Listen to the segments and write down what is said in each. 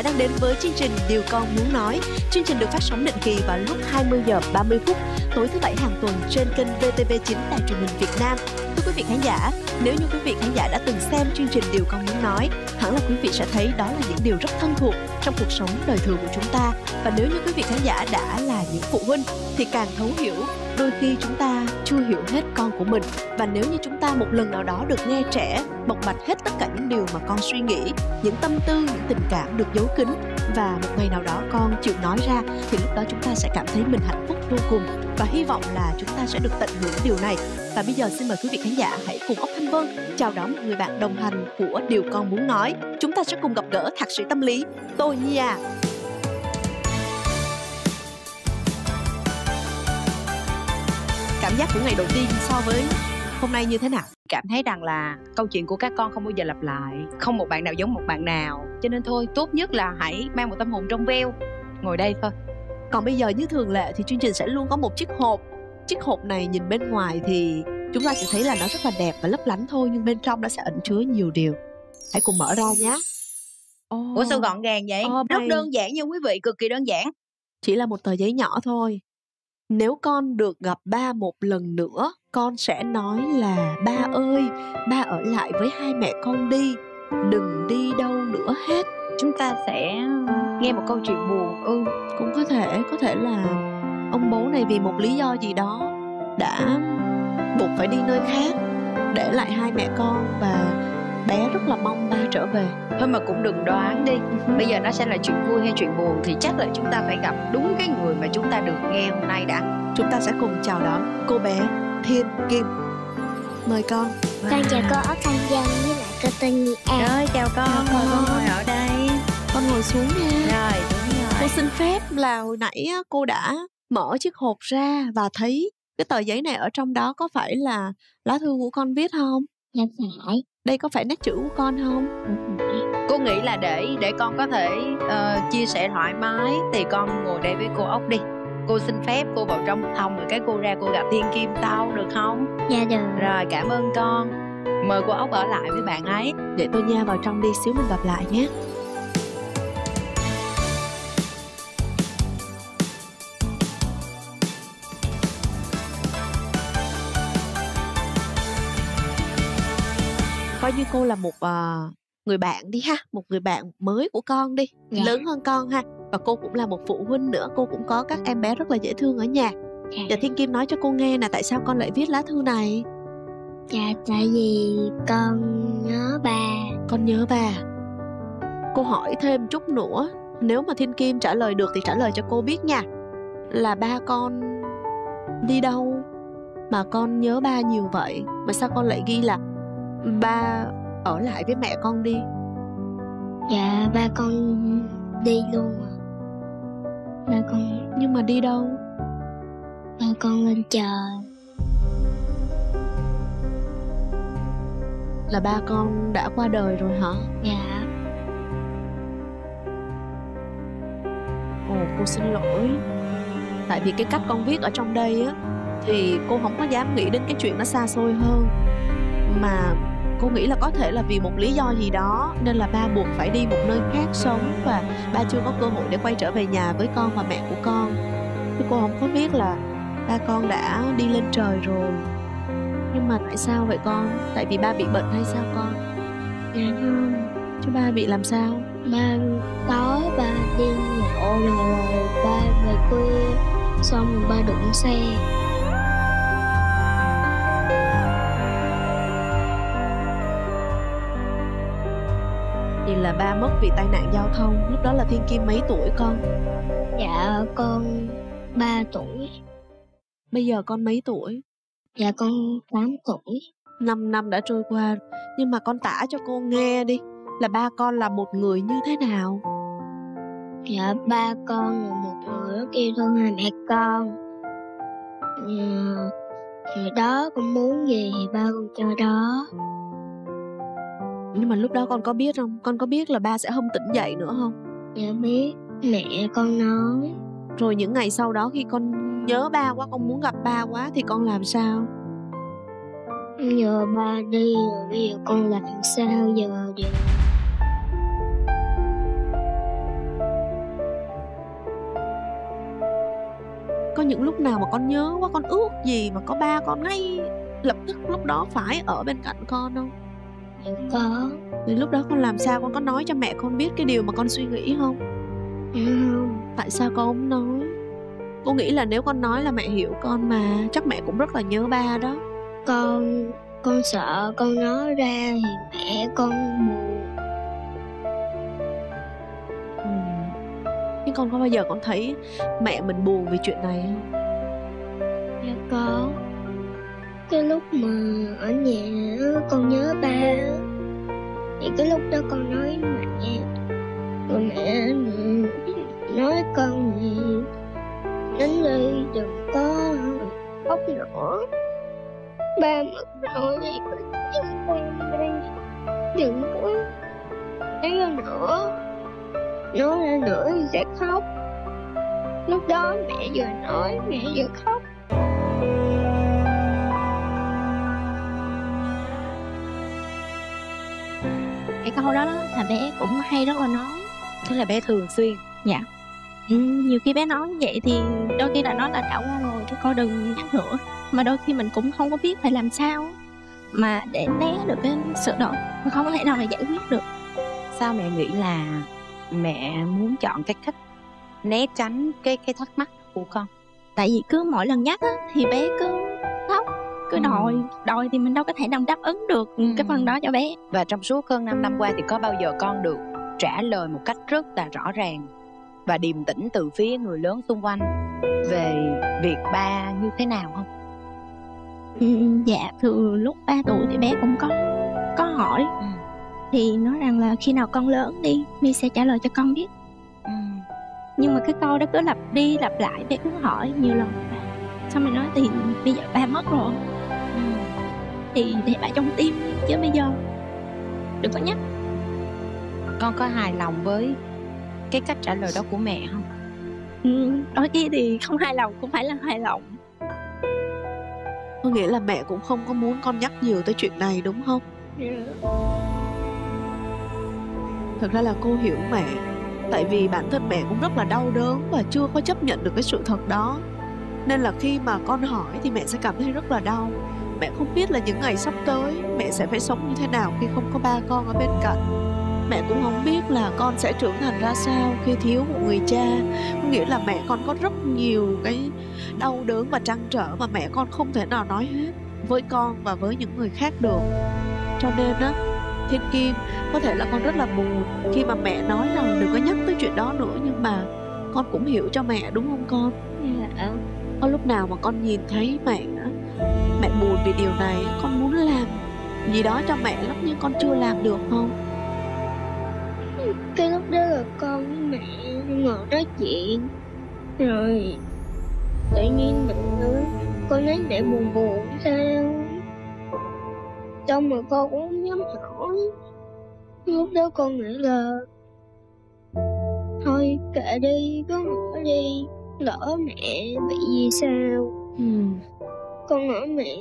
giả đang đến với chương trình Điều Con Muốn Nói. Chương trình được phát sóng định kỳ vào lúc 20h30 tối thứ Bảy hàng tuần trên kênh VTV9 Đài Truyền hình Việt Nam. Thưa quý vị khán giả, nếu như quý vị khán giả đã từng xem chương trình Điều Con Muốn Nói, hẳn là quý vị sẽ thấy đó là những điều rất thân thuộc trong cuộc sống đời thường của chúng ta. Và nếu như quý vị khán giả đã là những phụ huynh thì càng thấu hiểu, đôi khi chúng ta chưa hiểu hết con của mình. Và nếu như chúng ta một lần nào đó được nghe trẻ bộc bạch hết tất cả những điều mà con suy nghĩ, những tâm tư, những tình cảm được giấu kín, và một ngày nào đó con chịu nói ra, thì lúc đó chúng ta sẽ cảm thấy mình hạnh phúc vô cùng. Và hy vọng là chúng ta sẽ được tận hưởng điều này. Và bây giờ xin mời quý vị khán giả hãy cùng Ốc Thanh Vân chào đón một người bạn đồng hành của Điều Con Muốn Nói. Chúng ta sẽ cùng gặp gỡ thạc sĩ tâm lý Tô Nhi A. Cảm giác của ngày đầu tiên so với hôm nay như thế nào? Cảm thấy rằng là câu chuyện của các con không bao giờ lặp lại, không một bạn nào giống một bạn nào. Cho nên thôi, tốt nhất là hãy mang một tâm hồn trong veo, ngồi đây thôi. Còn bây giờ như thường lệ thì chương trình sẽ luôn có một chiếc hộp. Chiếc hộp này nhìn bên ngoài thì chúng ta sẽ thấy là nó rất là đẹp và lấp lánh thôi, nhưng bên trong nó sẽ ẩn chứa nhiều điều. Hãy cùng mở ra nhé. Ủa sao gọn gàng vậy? Rất đơn giản nha quý vị, cực kỳ đơn giản. Chỉ là một tờ giấy nhỏ thôi. Nếu con được gặp ba một lần nữa, con sẽ nói là ba ơi, ba ở lại với hai mẹ con đi, đừng đi đâu nữa hết. Chúng ta sẽ nghe một câu chuyện buồn. Cũng có thể là ông bố này vì một lý do gì đó đã buộc phải đi nơi khác, để lại hai mẹ con và bé rất là mong ba trở về. Thôi mà cũng đừng đoán đi. Bây giờ nó sẽ là chuyện vui hay chuyện buồn thì chắc là chúng ta phải gặp đúng cái người mà chúng ta được nghe hôm nay đã. Chúng ta sẽ cùng chào đón cô bé Thiên Kim. Mời con. Con chào cô Ốc Thanh Vân với lại cô Tô Nhi A. Rồi chào con. Mời con ngồi ở đây. Con ngồi xuống nha. Rồi đúng rồi. Cô xin phép là hồi nãy cô đã mở chiếc hộp ra và thấy cái tờ giấy này ở trong đó, có phải là lá thư của con viết không? Dạ phải. Đây có phải nét chữ của con không? Cô nghĩ là để con có thể chia sẻ thoải mái thì con ngồi đây với cô Ốc đi. Cô xin phép cô vào trong phòng rồi cái cô ra cô gặp Thiên Kim sau được không? Dạ được. Rồi cảm ơn con. Mời cô Ốc ở lại với bạn ấy. Để tôi nha vào trong đi, xíu mình gặp lại nhé. Coi như cô là một người bạn đi ha, một người bạn mới của con đi, lớn hơn con ha. Và cô cũng là một phụ huynh nữa, cô cũng có các em bé rất là dễ thương ở nhà. Dạ Thiên Kim nói cho cô nghe là tại sao con lại viết lá thư này. Dạ tại vì con nhớ ba. Con nhớ ba. Cô hỏi thêm chút nữa, nếu mà Thiên Kim trả lời được thì trả lời cho cô biết nha, là ba con đi đâu mà con nhớ ba nhiều vậy, mà sao con lại ghi là ba ở lại với mẹ con đi? Dạ ba con đi luôn. Ba con. Nhưng mà đi đâu? Ba con lên trời. Là ba con đã qua đời rồi hả? Dạ. Ồ cô xin lỗi. Tại vì cái cách con viết ở trong đây á, thì cô không có dám nghĩ đến cái chuyện nó xa xôi hơn, mà cô nghĩ là có thể là vì một lý do gì đó nên là ba buộc phải đi một nơi khác sống, và ba chưa có cơ hội để quay trở về nhà với con và mẹ của con. Chứ cô không có biết là ba con đã đi lên trời rồi. Nhưng mà tại sao vậy con? Tại vì ba bị bệnh hay sao con? Dạ không. Chứ ba bị làm sao? Ba tối ba đi nhậu rồi ba về quê, xong ba đụng xe. Là ba mất vì tai nạn giao thông. Lúc đó là Thiên Kim mấy tuổi con? Dạ con 3 tuổi. Bây giờ con mấy tuổi? Dạ con 8 tuổi. 5 năm đã trôi qua. Nhưng mà con tả cho cô nghe đi, là ba con là một người như thế nào? Dạ ba con là một người rất yêu thương hai mẹ con. Thì đó con muốn gì thì ba con cho đó. Nhưng mà lúc đó con có biết không? Con có biết là ba sẽ không tỉnh dậy nữa không? Dạ biết. Mẹ con nói. Rồi những ngày sau đó khi con nhớ ba quá, con muốn gặp ba quá thì con làm sao? Giờ ba đi rồi, bây giờ con làm sao giờ được? có những lúc nào mà con nhớ quá, con ước gì mà có ba con ngay lập tức lúc đó phải ở bên cạnh con không? Có. Thì lúc đó con làm sao, con có nói cho mẹ con biết cái điều mà con suy nghĩ không? Không. Tại sao con không nói? Cô nghĩ là nếu con nói là mẹ hiểu con mà. Chắc mẹ cũng rất là nhớ ba đó. Con sợ con nói ra thì mẹ con buồn. Nhưng con có bao giờ con thấy mẹ mình buồn vì chuyện này không? Dạ có. Cái lúc mà ở nhà con nhớ ba, thì cái lúc đó con nói mẹ, rồi mẹ nói con gì đến đây đừng có khóc nữa, ba mất rồi thì con đây đừng có nói ra nữa, nói ra nữa thì sẽ khóc. Lúc đó mẹ vừa nói mẹ vừa khóc. Cái câu đó là bé cũng hay rất là nói. Thế là bé thường xuyên. Dạ. Nhiều khi bé nói vậy thì đôi khi là nó là đã qua rồi, chứ con đừng nhắc nữa. Mà đôi khi mình cũng không có biết phải làm sao mà để né được cái sự đó, mình không thể nào mà giải quyết được. Sao mẹ nghĩ là mẹ muốn chọn cái cách né tránh cái thắc mắc của con? Tại vì cứ mỗi lần nhắc á, thì bé cứ khóc, cứ đòi thì mình đâu có thể nào đáp ứng được cái phần đó cho bé. Và trong suốt hơn 5 năm qua thì có bao giờ con được trả lời một cách rất là rõ ràng và điềm tĩnh từ phía người lớn xung quanh về việc ba như thế nào không? Dạ, từ lúc 3 tuổi thì bé cũng có hỏi. Thì nói rằng là khi nào con lớn đi, mi sẽ trả lời cho con biết. Nhưng mà cái câu đó cứ lặp đi lặp lại, bé cứ hỏi nhiều lần. Xong rồi nói thì bây giờ ba mất rồi, thì để ba trong tim chứ bây giờ đừng có nhắc. Con có hài lòng với cái cách trả lời đó của mẹ không? Đôi khi thì không hài lòng cũng phải là hài lòng. Có nghĩa là mẹ cũng không có muốn con nhắc nhiều tới chuyện này đúng không? Thật ra là cô hiểu mẹ. Tại vì bản thân mẹ cũng rất là đau đớn và chưa có chấp nhận được cái sự thật đó. Nên là khi mà con hỏi thì mẹ sẽ cảm thấy rất là đau. Mẹ không biết là những ngày sắp tới mẹ sẽ phải sống như thế nào khi không có ba con ở bên cạnh. Mẹ cũng không biết là con sẽ trưởng thành ra sao khi thiếu một người cha. Nghĩa là mẹ con có rất nhiều cái đau đớn và trăn trở mà mẹ con không thể nào nói hết với con và với những người khác được. Cho nên á, Thiên Kim, có thể là con rất là buồn khi mà mẹ nói là đừng có nhắc tới chuyện đó nữa. Nhưng mà con cũng hiểu cho mẹ đúng không con? Dạ. Có lúc nào mà con nhìn thấy mẹ buồn vì điều này, con muốn làm gì đó cho mẹ lắm nhưng con chưa làm được không? Cái lúc đó là con với mẹ ngồi nói chuyện, rồi tự nhiên mình nói con thấy mẹ buồn buồn sao, xong rồi con cũng không dám hỏi. Lúc đó con nghĩ là thôi kệ đi, cứ hỏi đi, lỡ mẹ bị gì sao. Con hỏi mẹ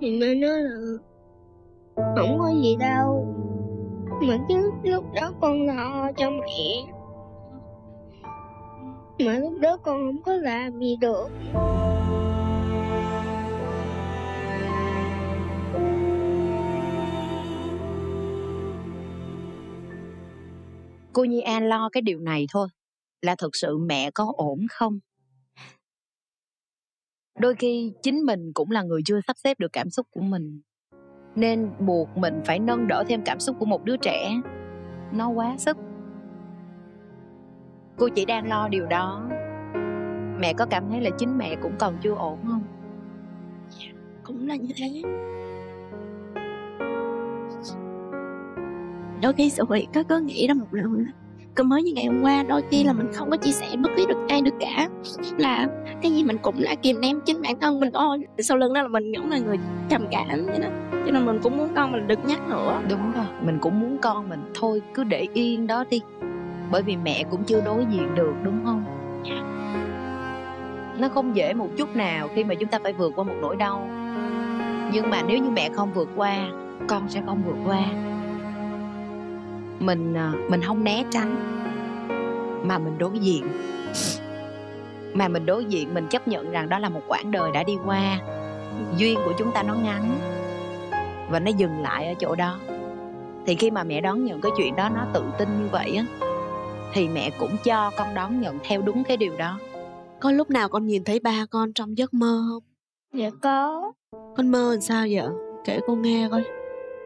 thì mẹ nói là không có gì đâu. Mà chứ lúc đó con lo cho mẹ, mà lúc đó con không có làm gì được. Cô Nhi A lo cái điều này thôi là thực sự mẹ có ổn không? Đôi khi chính mình cũng là người chưa sắp xếp được cảm xúc của mình, nên buộc mình phải nâng đỡ thêm cảm xúc của một đứa trẻ, nó quá sức. Cô chỉ đang lo điều đó. Mẹ có cảm thấy là chính mẹ cũng còn chưa ổn không? Cũng là như thế. Đôi khi sự việc có cứ nghĩ ra một lần. Cứ mới như ngày hôm qua, đôi khi là mình không có chia sẻ bất cứ được ai được cả, là cái gì mình cũng đã kìm nén chính bản thân mình thôi. Sau lưng đó là mình cũng là người trầm cảm vậy đó. Cho nên mình cũng muốn con mình đừng nhắc nữa. Đúng rồi, mình cũng muốn con mình thôi cứ để yên đó đi, bởi vì mẹ cũng chưa đối diện được đúng không? Nó không dễ một chút nào khi mà chúng ta phải vượt qua một nỗi đau. Nhưng mà nếu như mẹ không vượt qua, con sẽ không vượt qua. Mình không né tránh mà mình đối diện. mà mình đối diện, mình chấp nhận rằng đó là một quãng đời đã đi qua. Duyên của chúng ta nó ngắn và nó dừng lại ở chỗ đó. Thì khi mà mẹ đón nhận cái chuyện đó, nó tự tin như vậy á, thì mẹ cũng cho con đón nhận theo đúng cái điều đó. Có lúc nào con nhìn thấy ba con trong giấc mơ không? Dạ có. Con mơ làm sao vậy? Kể con nghe coi.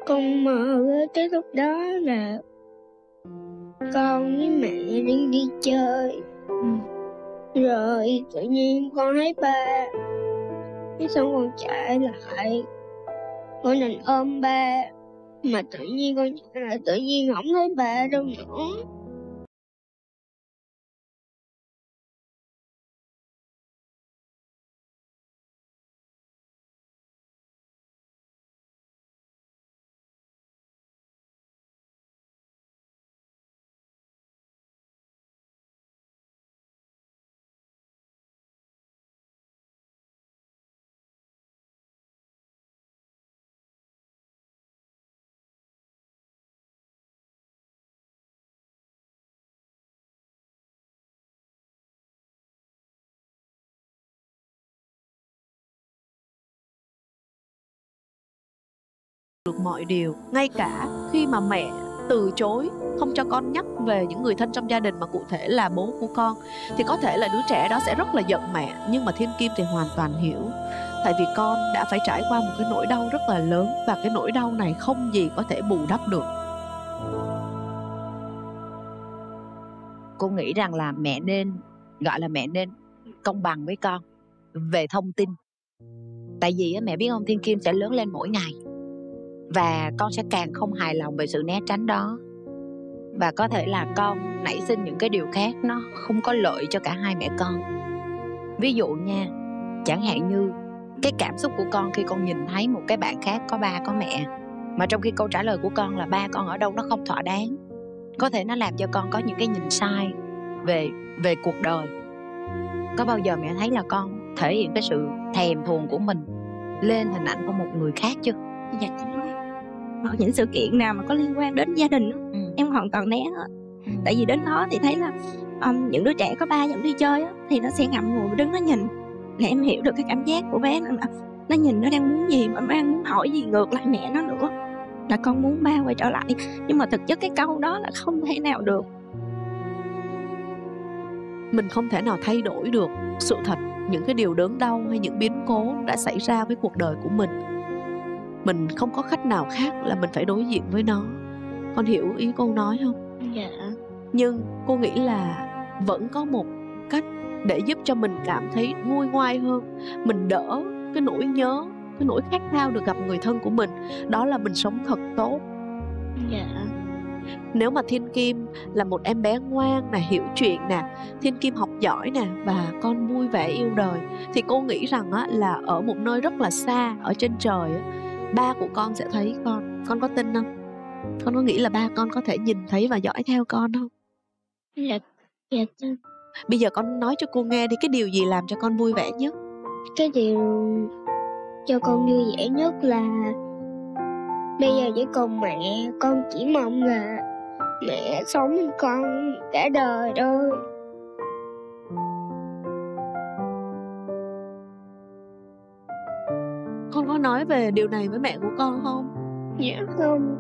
Con mơ cái lúc đó là con với mẹ đi chơi. Rồi tự nhiên con thấy ba, cái xong con chạy lại, con định ôm ba, mà tự nhiên con chạy lại, tự nhiên không thấy ba đâu nữa. Được mọi điều, ngay cả khi mà mẹ từ chối không cho con nhắc về những người thân trong gia đình mà cụ thể là bố của con, thì có thể là đứa trẻ đó sẽ rất là giận mẹ, nhưng mà Thiên Kim thì hoàn toàn hiểu, tại vì con đã phải trải qua một cái nỗi đau rất là lớn, và cái nỗi đau này không gì có thể bù đắp được. Cô nghĩ rằng là mẹ nên, gọi là mẹ nên công bằng với con về thông tin. Tại vì mẹ biết không, Thiên Kim sẽ lớn lên mỗi ngày, và con sẽ càng không hài lòng về sự né tránh đó. Và có thể là con nảy sinh những cái điều khác nó không có lợi cho cả hai mẹ con. Ví dụ nha, chẳng hạn như cái cảm xúc của con khi con nhìn thấy một cái bạn khác có ba có mẹ, mà trong khi câu trả lời của con là ba con ở đâu nó không thỏa đáng, có thể nó làm cho con có những cái nhìn sai về cuộc đời. Có bao giờ mẹ thấy là con thể hiện cái sự thèm thuồng của mình lên hình ảnh của một người khác chưa? Dạ. Ở những sự kiện nào mà có liên quan đến gia đình em hoàn toàn né hết. Tại vì đến đó thì thấy là những đứa trẻ có ba dẫn đi chơi thì nó sẽ ngậm ngùi đứng nó nhìn, để em hiểu được cái cảm giác của bé nó nhìn nó đang muốn gì, mà nó đang muốn hỏi gì ngược lại mẹ nó nữa, là con muốn ba quay trở lại. Nhưng mà thực chất cái câu đó là không thể nào được. Mình không thể nào thay đổi được sự thật, những cái điều đớn đau hay những biến cố đã xảy ra với cuộc đời của mình. Mình không có cách nào khác là mình phải đối diện với nó. Con hiểu ý cô nói không? Dạ. Nhưng cô nghĩ là vẫn có một cách để giúp cho mình cảm thấy nguôi ngoai hơn, mình đỡ cái nỗi nhớ, cái nỗi khát khao được gặp người thân của mình, đó là mình sống thật tốt. Dạ. Nếu mà Thiên Kim là một em bé ngoan nè, hiểu chuyện nè, Thiên Kim học giỏi nè, và con vui vẻ yêu đời, thì cô nghĩ rằng là ở một nơi rất là xa, ở trên trời, ba của con sẽ thấy con có tin không? Con có nghĩ là ba con có thể nhìn thấy và dõi theo con không? Dạ. Bây giờ con nói cho cô nghe đi, cái điều gì làm cho con vui vẻ nhất? Cái điều cho con vui vẻ nhất là bây giờ với con mẹ, con chỉ mong là mẹ sống với con cả đời thôi. Con có nói về điều này với mẹ của con không? Dạ không.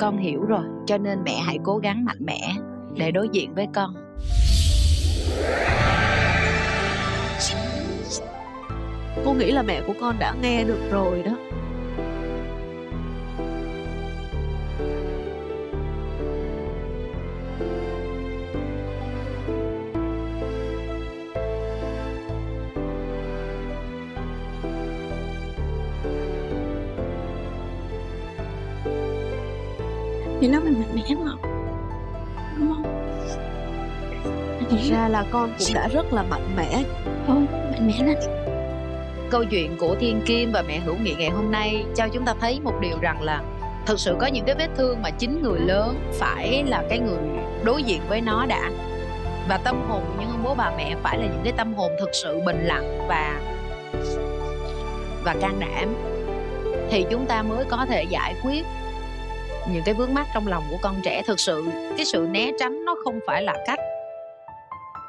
Con hiểu rồi, cho nên mẹ hãy cố gắng mạnh mẽ để đối diện với con. Cô nghĩ là mẹ của con đã nghe được rồi đó. Thì nó mình mạnh mẽ không? Đúng không? Thật ra là con cũng đã rất là mạnh mẽ. Thôi, mạnh mẽ lắm. Câu chuyện của Thiên Kim và mẹ Hữu Nghị ngày hôm nay cho chúng ta thấy một điều rằng là thực sự có những cái vết thương mà chính người lớn phải là cái người đối diện với nó đã. Và tâm hồn của những ông bố bà mẹ phải là những cái tâm hồn thực sự bình lặng và can đảm, thì chúng ta mới có thể giải quyết những cái vướng mắc trong lòng của con trẻ. Thực sự cái sự né tránh nó không phải là cách.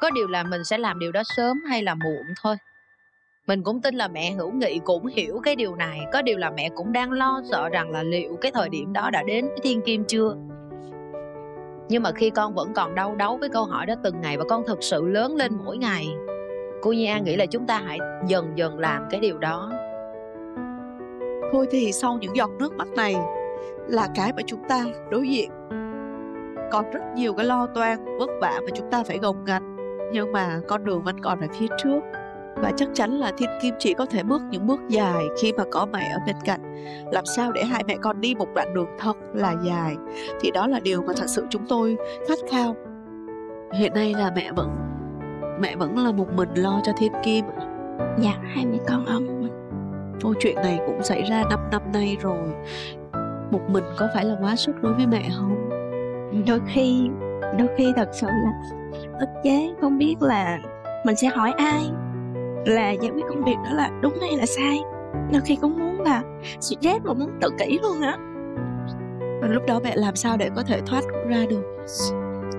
Có điều là mình sẽ làm điều đó sớm hay là muộn thôi. Mình cũng tin là mẹ Hữu Nghị cũng hiểu cái điều này. Có điều là mẹ cũng đang lo sợ rằng là liệu cái thời điểm đó đã đến với Thiên Kim chưa. Nhưng mà khi con vẫn còn đau đáu với câu hỏi đó từng ngày, và con thực sự lớn lên mỗi ngày, cô Nhi A nghĩ là chúng ta hãy dần dần làm cái điều đó. Thôi thì sau những giọt nước mắt này là cái mà chúng ta đối diện. Còn rất nhiều cái lo toan, vất vả mà chúng ta phải gồng gánh. Nhưng mà con đường vẫn còn ở phía trước. Và chắc chắn là Thiên Kim chỉ có thể bước những bước dài khi mà có mẹ ở bên cạnh. Làm sao để hai mẹ con đi một đoạn đường thật là dài, thì đó là điều mà thật sự chúng tôi khát khao. Hiện nay là mẹ vẫn là một mình lo cho Thiên Kim. Dạ, hai mẹ con ông. Câu chuyện này cũng xảy ra 5 năm nay rồi. Một mình có phải là quá sức đối với mẹ không? Đôi khi thật sự là ức chế, không biết là mình sẽ hỏi ai là giải quyết công việc đó là đúng hay là sai. Đôi khi cũng muốn là suy rét mà muốn tự kỷ luôn á. Lúc đó mẹ làm sao để có thể thoát ra được?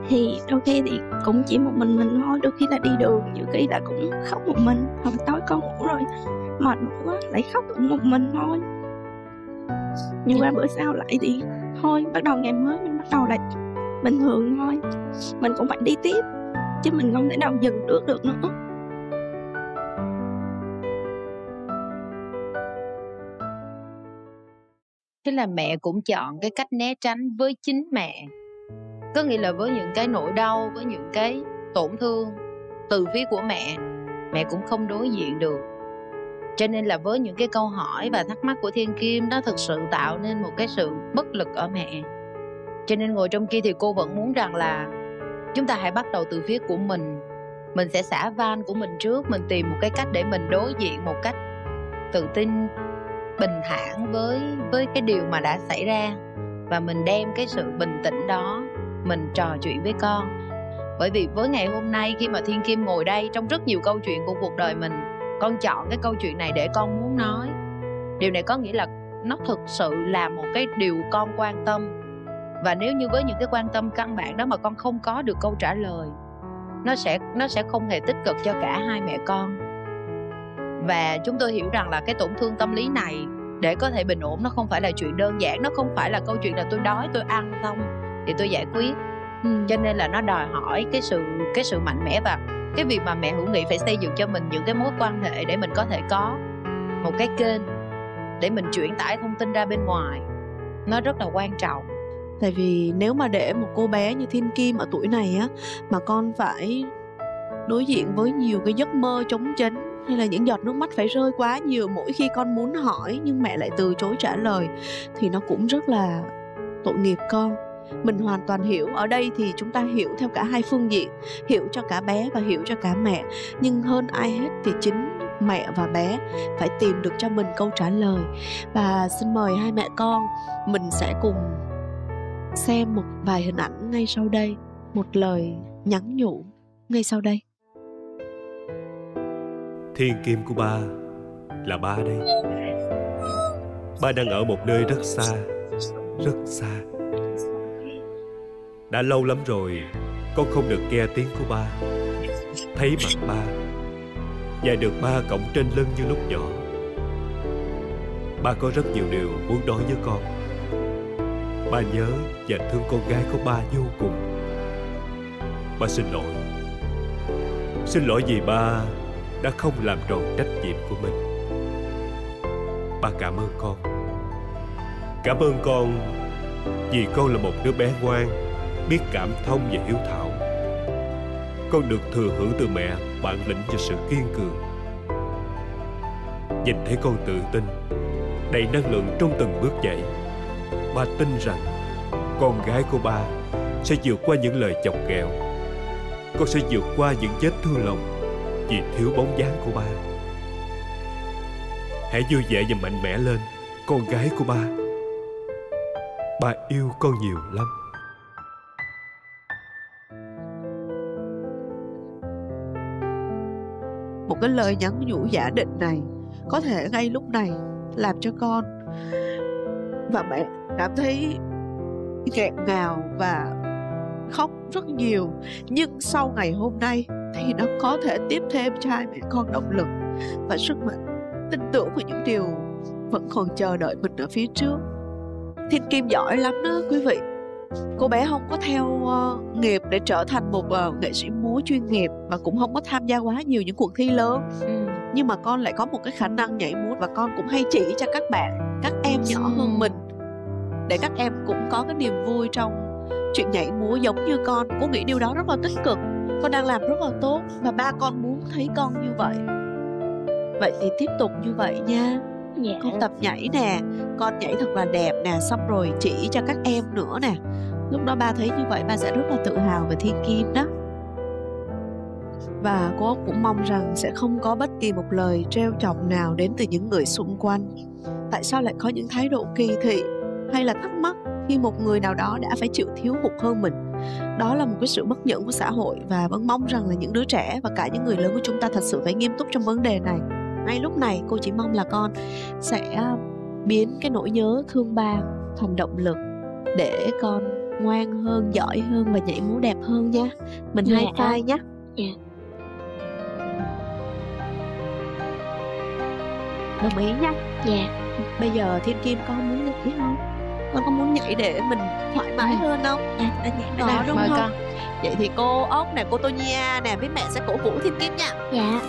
Thì đôi khi thì cũng chỉ một mình thôi. Đôi khi là đi đường, nhiều khi là cũng khóc một mình. Hôm tối con ngủ rồi mệt quá lại khóc một mình thôi. Nhưng qua bữa sau lại thì thôi, bắt đầu ngày mới mình bắt đầu lại bình thường thôi. Mình cũng phải đi tiếp, chứ mình không thể nào dừng được nữa. Thế là mẹ cũng chọn cái cách né tránh với chính mẹ. Có nghĩa là với những cái nỗi đau, với những cái tổn thương từ phía của mẹ, mẹ cũng không đối diện được. Cho nên là với những cái câu hỏi và thắc mắc của Thiên Kim, nó thực sự tạo nên một cái sự bất lực ở mẹ. Cho nên ngồi trong kia thì cô vẫn muốn rằng là chúng ta hãy bắt đầu từ phía của mình. Mình sẽ xả van của mình trước. Mình tìm một cái cách để mình đối diện một cách tự tin, bình thản với cái điều mà đã xảy ra. Và mình đem cái sự bình tĩnh đó mình trò chuyện với con. Bởi vì với ngày hôm nay khi mà Thiên Kim ngồi đây, trong rất nhiều câu chuyện của cuộc đời mình, con chọn cái câu chuyện này để con muốn nói. Điều này có nghĩa là nó thực sự là một cái điều con quan tâm. Và nếu như với những cái quan tâm căn bản đó mà con không có được câu trả lời, nó sẽ không hề tích cực cho cả hai mẹ con. Và chúng tôi hiểu rằng là cái tổn thương tâm lý này, để có thể bình ổn, nó không phải là chuyện đơn giản. Nó không phải là câu chuyện là tôi đói tôi ăn xong thì tôi giải quyết. Cho nên là nó đòi hỏi cái sự mạnh mẽ. Và cái việc mà mẹ Hữu Nghị phải xây dựng cho mình những cái mối quan hệ để mình có thể có một cái kênh để mình chuyển tải thông tin ra bên ngoài, nó rất là quan trọng. Tại vì nếu mà để một cô bé như Thiên Kim ở tuổi này á, mà con phải đối diện với nhiều cái giấc mơ trống tránh, hay là những giọt nước mắt phải rơi quá nhiều mỗi khi con muốn hỏi nhưng mẹ lại từ chối trả lời, thì nó cũng rất là tội nghiệp con. Mình hoàn toàn hiểu. Ở đây thì chúng ta hiểu theo cả hai phương diện, hiểu cho cả bé và hiểu cho cả mẹ. Nhưng hơn ai hết thì chính mẹ và bé phải tìm được cho mình câu trả lời. Và xin mời hai mẹ con, mình sẽ cùng xem một vài hình ảnh ngay sau đây, một lời nhắn nhủ ngay sau đây. Thiên Kim của ba là ba đây. Ba đang ở một nơi rất xa, rất xa. Đã lâu lắm rồi con không được nghe tiếng của ba, thấy mặt ba, và được ba cõng trên lưng như lúc nhỏ. Ba có rất nhiều điều muốn nói với con. Ba nhớ và thương con gái của ba vô cùng. Ba xin lỗi. Xin lỗi vì ba đã không làm tròn trách nhiệm của mình. Ba cảm ơn con. Cảm ơn con vì con là một đứa bé ngoan, biết cảm thông và hiếu thảo. Con được thừa hưởng từ mẹ bản lĩnh và sự kiên cường. Nhìn thấy con tự tin, đầy năng lượng trong từng bước chạy, ba tin rằng con gái của ba sẽ vượt qua những lời chọc ghẹo. Con sẽ vượt qua những vết thương lòng vì thiếu bóng dáng của ba. Hãy vui vẻ và mạnh mẽ lên, con gái của ba. Ba yêu con nhiều lắm. Một cái lời nhắn nhủ giả định này có thể ngay lúc này làm cho con và mẹ cảm thấy nghẹn ngào và khóc rất nhiều. Nhưng sau ngày hôm nay, thì nó có thể tiếp thêm cho hai mẹ con động lực và sức mạnh, tin tưởng vào những điều vẫn còn chờ đợi mình ở phía trước. Thiên Kim giỏi lắm đó quý vị. Cô bé không có theo nghiệp để trở thành một nghệ sĩ múa chuyên nghiệp, và cũng không có tham gia quá nhiều những cuộc thi lớn. Nhưng mà con lại có một cái khả năng nhảy múa, và con cũng hay chỉ cho các bạn, các em nhỏ hơn mình, để các em cũng có cái niềm vui trong chuyện nhảy múa giống như con. Cô nghĩ điều đó rất là tích cực, con đang làm rất là tốt, và ba con muốn thấy con như vậy. Vậy thì tiếp tục như vậy nha. Dạ. Con tập nhảy nè, con nhảy thật là đẹp nè, xong rồi chỉ cho các em nữa nè. Lúc đó ba thấy như vậy ba sẽ rất là tự hào về Thiên Kim đó. Và cô cũng mong rằng sẽ không có bất kỳ một lời trêu chọc nào đến từ những người xung quanh. Tại sao lại có những thái độ kỳ thị hay là thắc mắc khi một người nào đó đã phải chịu thiếu hụt hơn mình? Đó là một cái sự bất nhẫn của xã hội, và vẫn mong rằng là những đứa trẻ và cả những người lớn của chúng ta thật sự phải nghiêm túc trong vấn đề này. Ngay lúc này cô chỉ mong là con sẽ biến cái nỗi nhớ thương ba thành động lực để con ngoan hơn, giỏi hơn và nhảy múa đẹp hơn nha. Mình high five nhé. Đồng ý nha. Bây giờ Thiên Kim con muốn nhảy không? Con có muốn nhảy để mình thoải mái hơn không? Đó đúng không? Con. Vậy thì cô Ốc nè, cô Tô Nhi A nè với mẹ sẽ cổ vũ Thiên Kim nha. Dạ.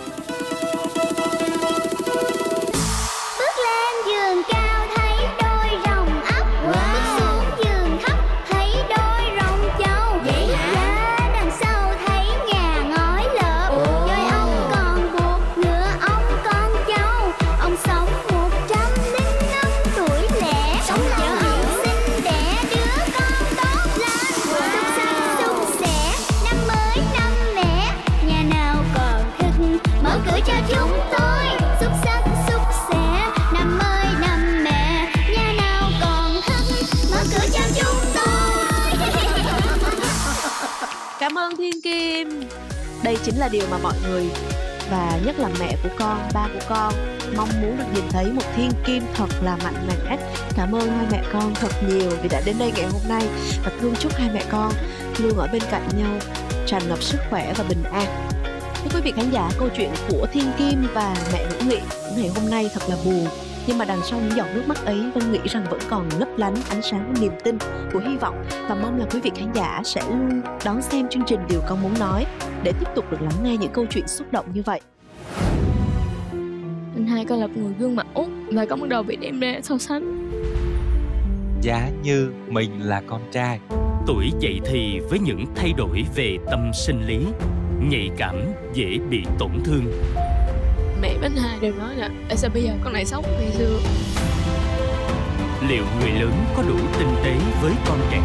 Cảm ơn Thiên Kim. Đây chính là điều mà mọi người, và nhất là mẹ của con, ba của con, mong muốn được nhìn thấy một Thiên Kim thật là mạnh mẽ. Cảm ơn hai mẹ con thật nhiều vì đã đến đây ngày hôm nay, và thương chúc hai mẹ con luôn ở bên cạnh nhau, tràn ngập sức khỏe và bình an. Thưa quý vị khán giả, câu chuyện của Thiên Kim và mẹ Hữu Nghị ngày hôm nay thật là buồn, nhưng mà đằng sau những giọt nước mắt ấy, Vân nghĩ rằng vẫn còn lấp lánh ánh sáng niềm tin của hy vọng, và mong là quý vị khán giả sẽ luôn đón xem chương trình Điều Con Muốn Nói để tiếp tục được lắng nghe những câu chuyện xúc động như vậy. Anh hai coi là người gương mẫu và có một đầu bị đem ra so sánh. Giá như mình là con trai tuổi dậy thì với những thay đổi về tâm sinh lý, nhạy cảm, dễ bị tổn thương. Mẹ bên hai đều nói là sao bây giờ con này xấu ngày xưa. Liệu người lớn có đủ tinh tế với con trẻ?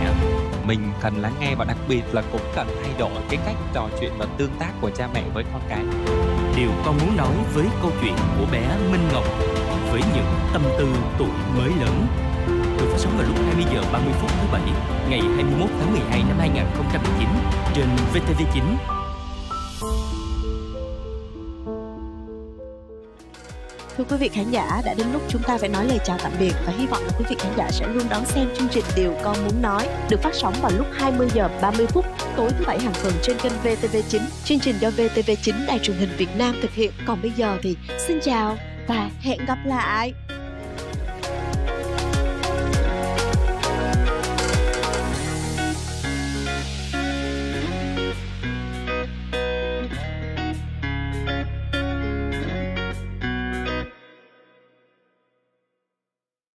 Mình cần lắng nghe, và đặc biệt là cũng cần thay đổi cái cách trò chuyện và tương tác của cha mẹ với con cái. Điều Con Muốn Nói với câu chuyện của bé Minh Ngọc với những tâm tư tuổi mới lớn, được phát sóng vào lúc 20h30 thứ Bảy ngày 21 tháng 12 năm 2019 trên VTV9. Thưa quý vị khán giả, đã đến lúc chúng ta phải nói lời chào tạm biệt, và hy vọng là quý vị khán giả sẽ luôn đón xem chương trình Điều Con Muốn Nói được phát sóng vào lúc 20h30 tối thứ Bảy hàng tuần trên kênh VTV9. Chương trình do VTV9 Đài Truyền hình Việt Nam thực hiện. Còn bây giờ thì xin chào và hẹn gặp lại.